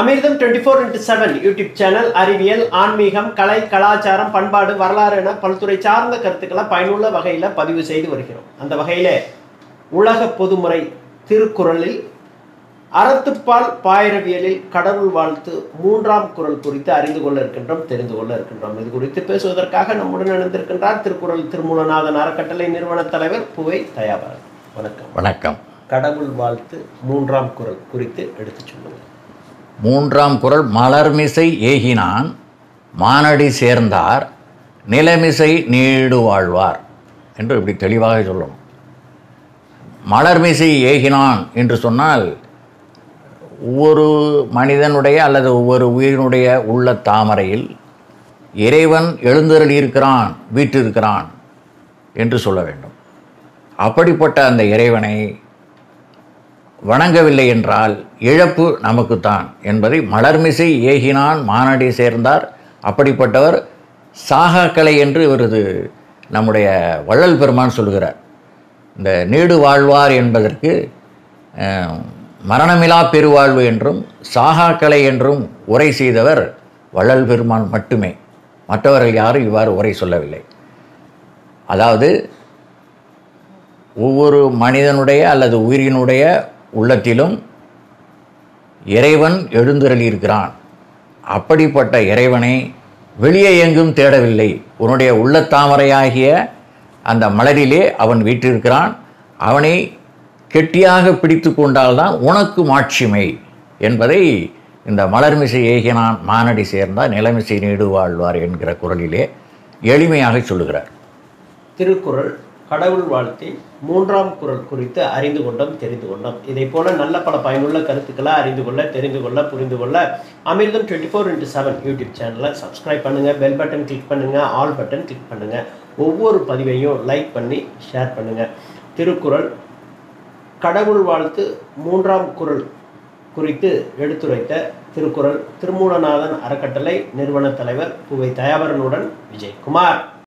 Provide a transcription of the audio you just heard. அமிர்தம் 24x7 YouTube channel அறிவியல், ஆன்மீகம், கலை, கலாச்சாரம், பண்பாடு, வரலாறு என பல்துறை சார்ந்த கருத்துக்களை பயனுள்ள வகையில் பதிவு செய்து வருகிறோம். அந்த வகையில் உலக பொதுமுறை திருக்குறளில் அறத்துப்பால் பாயிரவியலில் கடவுள் வாழ்த்து 3ஆம் குறள் குறித்து தெரிந்து கொள்ள இருக்கின்றோம். இது குறித்து பேசுவதற்காக நம்முடன் இணைந்திருக்கின்றார் திருக்குறள் திருமூலநாதன் அறக்கட்டளை நிறுவன தலைவர் புவை தயாபரன். வணக்கம். கடவுள் வாழ்த்து 3ஆம் குறள் குறித்து எடுத்துச் சொல்லுங்கள். 3ஆம் குறள்: மலர்மிசை ஏகினான் மானடி சேர்ந்தார் நிலமிசை நீடு வாழ்வார் என்று இப்படி தெளிவாக சொல்லணும். மலர்மிசை ஏகினான் என்று சொன்னால் ஒவ்வொரு மனிதனுடைய அல்லது ஒவ்வொரு உயிரினுடைய உள்ள தாமரையில் இறைவன் எழுந்தருளி இருக்கிறான், வீற்றிருக்கிறான் என்று சொல்ல வேண்டும். அப்படிப்பட்ட அந்த இறைவனை வணங்கவில்லை என்றால் இழப்பு நமக்குத்தான் என்பதை மலர்மிசை ஏகினான் மானடி சேர்ந்தார். அப்படிப்பட்டவர் சாகாக்கலை என்று இவரது நம்முடைய வள்ளல் பெருமான் சொல்கிறார். இந்த நீடு வாழ்வார் என்பதற்கு மரணமிலா பெருவாழ்வு என்றும் சாகாக்கலை என்றும் உரை செய்தவர் வள்ளல் பெருமான் மட்டுமே. மற்றவர்கள் யாரும் இவ்வாறு உரை சொல்லவில்லை. அதாவது ஒவ்வொரு மனிதனுடைய அல்லது உயிரினுடைய உள்ளத்திலும் இறைவன் எழுந்தருளியிருக்கிறான். அப்படிப்பட்ட இறைவனை வெளியே எங்கும் தேடவில்லை. உன்னுடைய உள்ளத்தாமரையாகிய அந்த மலரிலே அவன் வீற்றிருக்கிறான். அவனை கெட்டியாக பிடித்து கொண்டால்தான் உனக்கு மாட்சிமை என்பதை இந்த மலர்மிசை ஏகினான் மானடி சேர்ந்தால் நிலமிசை நீடு வாழ்வார் என்கிற குறளிலே எளிமையாக சொல்லுகிறார். திருக்குறள் கடவுள் வாழ்த்தை 3ஆம் குறள் குறித்து அறிந்து கொண்டோம், தெரிந்து கொண்டோம். இதை போல நல்ல பல பயனுள்ள கருத்துக்களை அறிந்து கொள்ள, தெரிந்து கொள்ள, புரிந்து கொள்ள அமிர்தம் 24x7 யூடியூப் சேனலை சப்ஸ்கிரைப் பண்ணுங்கள், பெல் பட்டன் கிளிக் பண்ணுங்கள், ஆல் பட்டன் கிளிக் பண்ணுங்கள், ஒவ்வொரு பதிவையும் லைக் பண்ணி ஷேர் பண்ணுங்கள். திருக்குறள் கடவுள் வாழ்த்து 3ஆம் குறள் குறித்து எடுத்துரைத்த திருக்குறள் திருமூலநாதன் அறக்கட்டளை நிறுவன தலைவர் புவை தயாபரனுடன் விஜய குமார்.